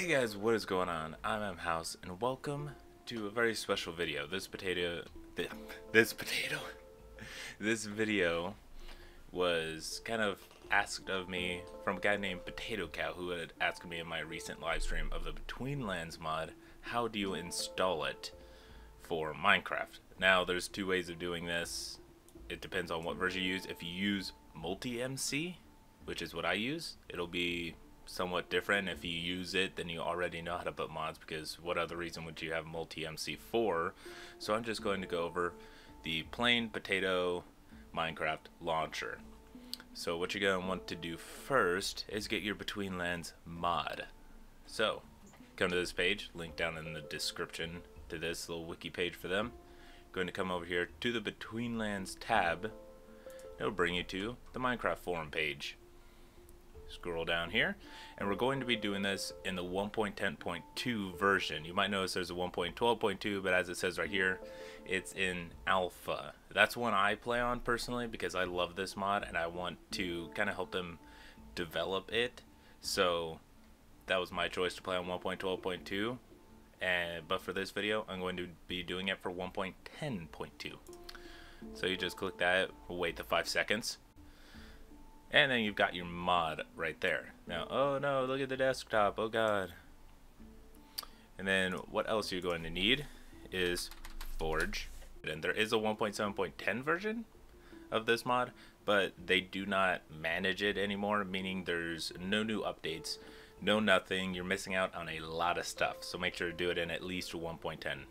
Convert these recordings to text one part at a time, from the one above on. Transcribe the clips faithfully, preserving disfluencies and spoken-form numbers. Hey guys, what is going on? I'm M House, and welcome to a very special video. This potato, th this potato, this video was kind of asked of me from a guy named Potato Cow, who had asked me in my recent live stream of the Betweenlands mod, how do you install it for Minecraft? Now, there's two ways of doing this. It depends on what version you use. If you use MultiMC, which is what I use, it'll be somewhat different. If you use it, then you already know how to put mods, because what other reason would you have MultiMC for? So I'm just going to go over the plain potato Minecraft launcher. So what you're going to want to do first is get your Betweenlands mod. So come to this page, link down in the description to this little wiki page for them. Going to come over here to the Betweenlands tab. It'll bring you to the Minecraft forum page. Scroll down here, and we're going to be doing this in the one point ten point two version. You might notice there's a one point twelve point two, but as it says right here, it's in alpha. That's one I play on personally because I love this mod and I want to kind of help them develop it. So that was my choice to play on one point twelve point two, and but for this video I'm going to be doing it for one point ten point two. So you just click that, we'll wait the five seconds, and then you've got your mod right there. Now, oh no, look at the desktop, oh god. And then what else you're going to need is Forge. And there is a one point seven point ten version of this mod, but they do not manage it anymore, meaning there's no new updates, no nothing. You're missing out on a lot of stuff, so make sure to do it in at least one point ten.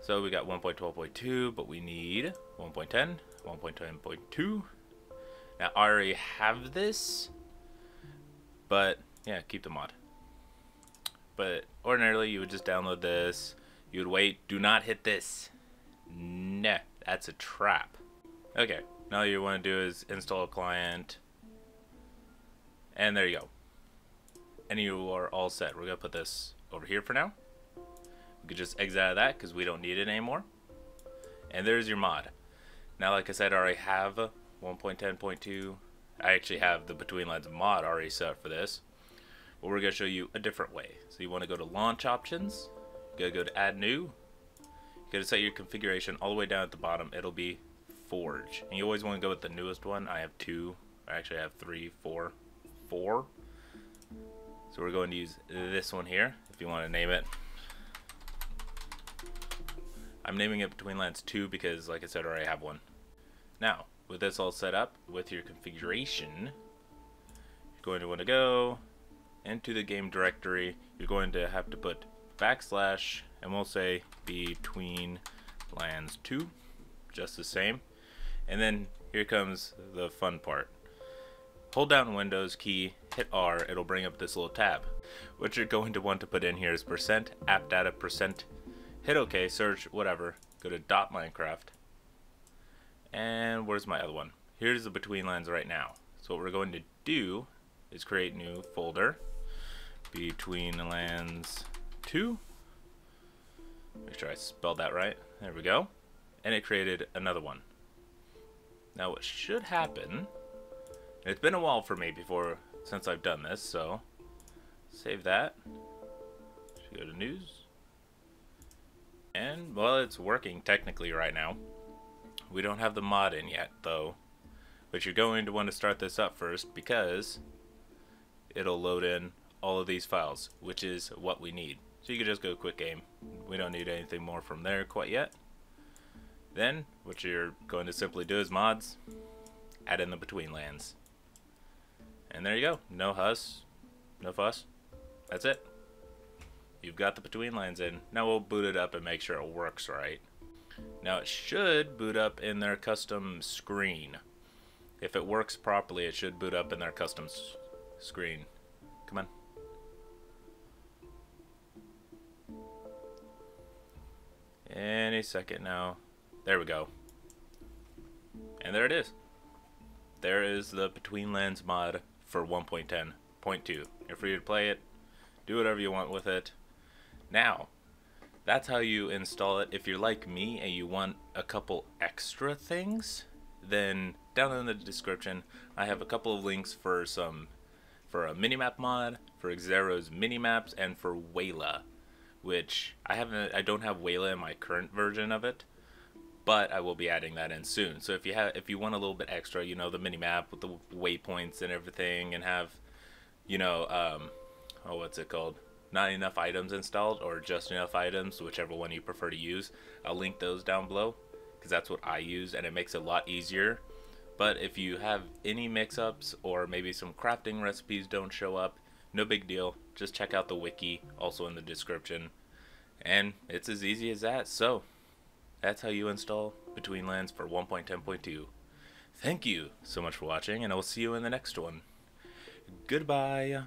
So we got one point twelve point two, but we need one point ten, one point ten point two. Now, I already have this, but yeah, keep the mod. But ordinarily, you would just download this. You would wait. Do not hit this. Nah, that's a trap. Okay, now all you want to do is install a client. And there you go. And you are all set. We're going to put this over here for now. We could just exit out of that because we don't need it anymore. And there's your mod. Now, like I said, I already have one point ten point two. I actually have the Betweenlands mod already set up for this, but we're going to show you a different way. So you want to go to launch options, you got to go to add new, you got to set your configuration all the way down at the bottom. It'll be Forge, and you always want to go with the newest one. I have two, I actually have three, four, four. So we're going to use this one here if you want to name it. I'm naming it Betweenlands two because, like I said, I already have one. Now, with this all set up with your configuration, you're going to want to go into the game directory. You're going to have to put backslash, and we'll say Betweenlands two, just the same. And then here comes the fun part. Hold down Windows key, hit R, it'll bring up this little tab. What you're going to want to put in here is percent app data percent. Hit OK, search, whatever. Go to dot Minecraft. And where's my other one? Here's the Betweenlands right now. So what we're going to do is create new folder, Betweenlands two. Make sure I spelled that right. There we go. And it created another one. Now what should happen, it's been a while for me before since I've done this, so save that. Should go to news. And well, it's working technically right now. We don't have the mod in yet though, but you're going to want to start this up first because it'll load in all of these files, which is what we need. So you can just go quick game. We don't need anything more from there quite yet. Then what you're going to simply do is mods, add in the Betweenlands. And there you go. No fuss, no fuss. That's it. You've got the Betweenlands in. Now we'll boot it up and make sure it works right. Now it should boot up in their custom screen. If it works properly, it should boot up in their custom s screen. Come on. Any second now. There we go. And there it is. There is the Betweenlands mod for one point ten point two. You're free to play it. Do whatever you want with it. Now, that's how you install it. If you're like me and you want a couple extra things, then down in the description I have a couple of links for some for a minimap mod, for Xero's minimaps, and for Wayla, which I haven't. I don't have Wayla in my current version of it, but I will be adding that in soon. So if you have, if you want a little bit extra, you know, the minimap with the waypoints and everything, and have, you know, um, oh, what's it called? Not enough items installed, or just enough items, whichever one you prefer to use. I'll link those down below, because that's what I use, and it makes it a lot easier. But if you have any mix-ups, or maybe some crafting recipes don't show up, no big deal. Just check out the wiki, also in the description. And it's as easy as that. So that's how you install Betweenlands for one point ten point two. Thank you so much for watching, and I will see you in the next one. Goodbye.